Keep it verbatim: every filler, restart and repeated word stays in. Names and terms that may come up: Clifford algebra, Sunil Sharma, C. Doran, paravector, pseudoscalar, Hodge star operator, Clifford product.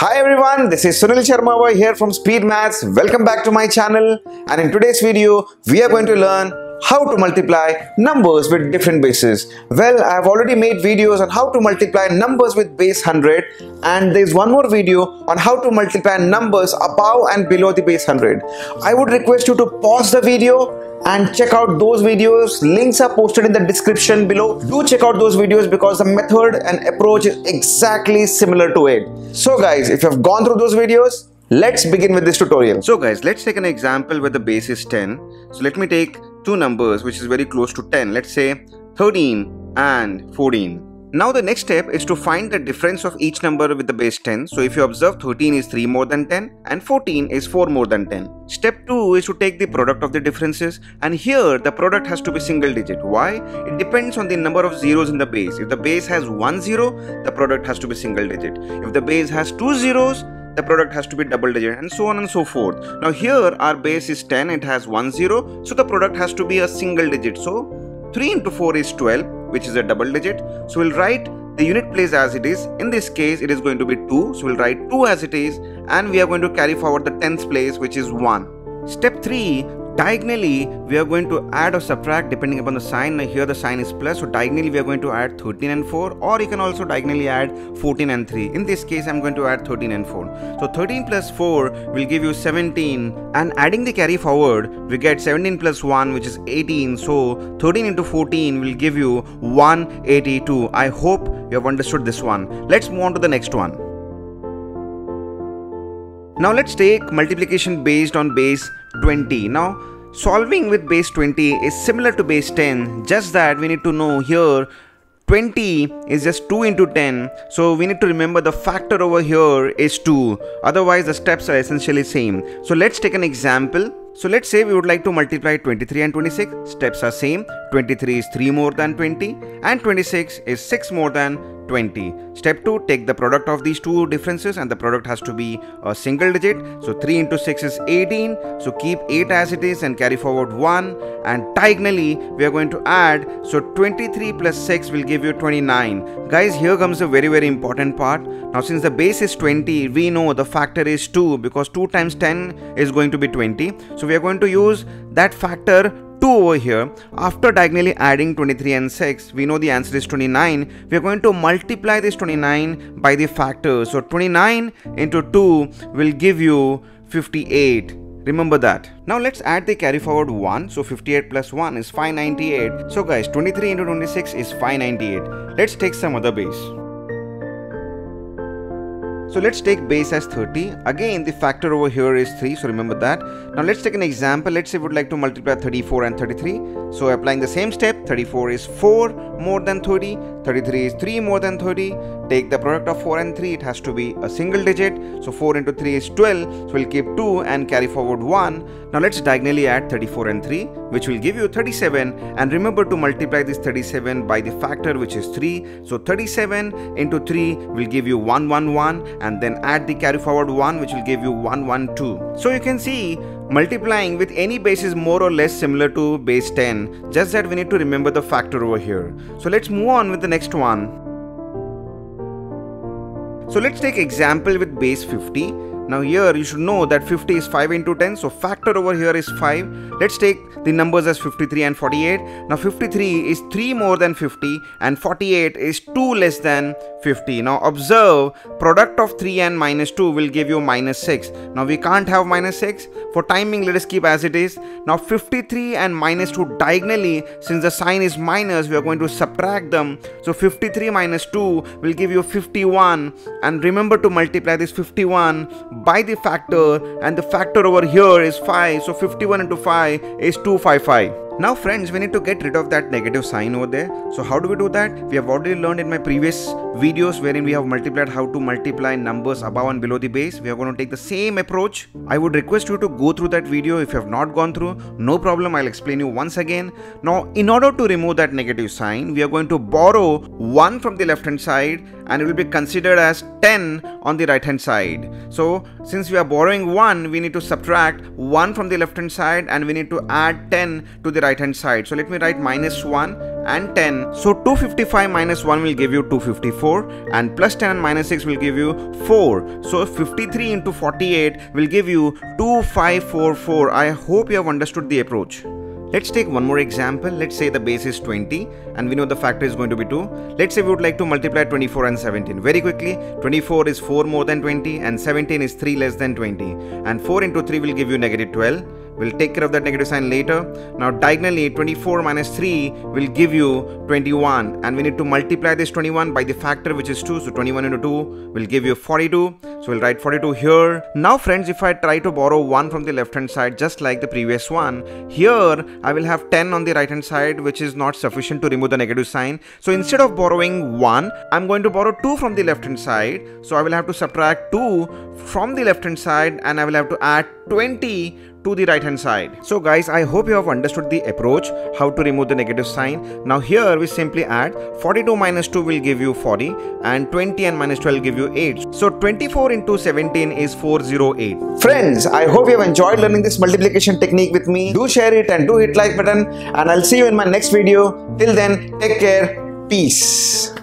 Hi everyone, this is Sunil Sharma over here from Speed Maths. Welcome back to my channel, and in today's video we are going to learn how to multiply numbers with different bases. Well, I have already made videos on how to multiply numbers with base one hundred, and there is one more video on how to multiply numbers above and below the base one hundred. I would request you to pause the video and check out those videos. Links are posted in the description below. Do check out those videos because the method and approach is exactly similar to it. So guys, if you have gone through those videos, let's begin with this tutorial. So guys, let's take an example where the base is ten. So let me take two numbers which is very close to ten, let's say thirteen and fourteen. Now the next step is to find the difference of each number with the base ten. So if you observe, thirteen is three more than ten and fourteen is four more than ten. Step two is to take the product of the differences, and here the product has to be single digit. Why? It depends on the number of zeros in the base. If the base has one zero, the product has to be single digit. If the base has two zeros, the product has to be double digit, and so on and so forth. Now here our base is ten, it has one zero, so the product has to be a single digit. So three into four is twelve, which is a double digit. So we'll write the unit place as it is. In this case it is going to be two, so we'll write two as it is, and we are going to carry forward the tenth place, which is one. Step three, diagonally we are going to add or subtract depending upon the sign. Now here the sign is plus, so diagonally we are going to add thirteen and four, or you can also diagonally add fourteen and three. In this case I'm going to add thirteen and four. So thirteen plus four will give you seventeen, and adding the carry forward we get seventeen plus one, which is eighteen. So thirteen into fourteen will give you one hundred eighty-two. I hope you have understood this one. Let's move on to the next one. Now let's take multiplication based on base twenty. Now solving with base twenty is similar to base ten, just that we need to know here twenty is just two into ten, so we need to remember the factor over here is two, otherwise the steps are essentially same. So let's take an example. So let's say we would like to multiply twenty-three and twenty-six. Steps are same. twenty-three is three more than twenty and twenty-six is six more than twenty. Step two, take the product of these two differences, and the product has to be a single digit. So three into six is eighteen, so keep eight as it is and carry forward one, and diagonally we are going to add, so twenty-three plus six will give you twenty-nine. Guys, here comes a very very important part. Now since the base is twenty, we know the factor is two, because two times ten is going to be twenty, so we are going to use that factor two over here. After diagonally adding twenty-three and six, we know the answer is twenty-nine. We are going to multiply this twenty-nine by the factor. So twenty-nine into two will give you fifty-eight. Remember that. Now let's add the carry forward one. So fifty-eight plus one is five hundred ninety-eight. So guys, twenty-three into twenty-six is five hundred ninety-eight. Let's take some other base. So let's take base as thirty. Again the factor over here is three, so remember that. Now let's take an example. Let's say we would like to multiply thirty-four and thirty-three. So applying the same step, thirty-four is four more than thirty, thirty-three is three more than thirty. Take the product of four and three, it has to be a single digit. So four into three is twelve, so we'll keep two and carry forward one. Now let's diagonally add thirty-four and three, which will give you thirty-seven, and remember to multiply this thirty-seven by the factor, which is three. So thirty-seven into three will give you one hundred eleven, and then add the carry forward one, which will give you one hundred twelve. So you can see multiplying with any base is more or less similar to base ten, just that we need to remember the factor over here. So let's move on with the next one. So let's take example with base fifty. Now here you should know that fifty is five into ten, so factor over here is five. Let's take the numbers as fifty-three and forty-eight. Now fifty-three is three more than fifty and forty-eight is two less than fifty. Now observe, product of three and minus two will give you minus six. Now we can't have minus six. For timing, let us keep as it is. Now fifty-three and minus two diagonally, since the sign is minus, we are going to subtract them. So fifty-three minus two will give you fifty-one, and remember to multiply this fifty-one by the factor, and the factor over here is five, so fifty-one into five is two hundred fifty-five. Now friends, we need to get rid of that negative sign over there. So how do we do that? We have already learned in my previous videos, wherein we have multiplied how to multiply numbers above and below the base. We are going to take the same approach. I would request you to go through that video. If you have not gone through, no problem, I'll explain you once again. Now in order to remove that negative sign, we are going to borrow one from the left hand side, and it will be considered as ten on the right hand side. So since we are borrowing one, we need to subtract one from the left hand side, and we need to add ten to the right right hand side. So let me write minus one and ten. So two hundred fifty-five minus one will give you two hundred fifty-four, and plus ten and minus six will give you four. So fifty-three into forty-eight will give you two thousand five hundred forty-four. I hope you have understood the approach. Let's take one more example. Let's say the base is twenty and we know the factor is going to be two. Let's say we would like to multiply twenty-four and seventeen. Very quickly, twenty-four is four more than twenty and seventeen is three less than twenty. And four into three will give you negative twelve. We'll take care of that negative sign later. Now diagonally, twenty-four minus three will give you twenty-one. And we need to multiply this twenty-one by the factor which is two. So twenty-one into two will give you forty-two. So we'll write forty-two here. Now friends, if I try to borrow one from the left hand side, just like the previous one, here I will have ten on the right hand side, which is not sufficient to remove the negative sign. So instead of borrowing one, I'm going to borrow two from the left hand side. So I will have to subtract two from the left hand side, and I will have to add twenty to the right hand side. So guys, I hope you have understood the approach how to remove the negative sign. Now here we simply add forty-two minus two will give you forty, and twenty and minus twelve give you eight. So twenty-four into seventeen is four hundred eight. Friends, I hope you have enjoyed learning this multiplication technique with me. Do share it and do hit like button, and I'll see you in my next video. Till then, take care. Peace.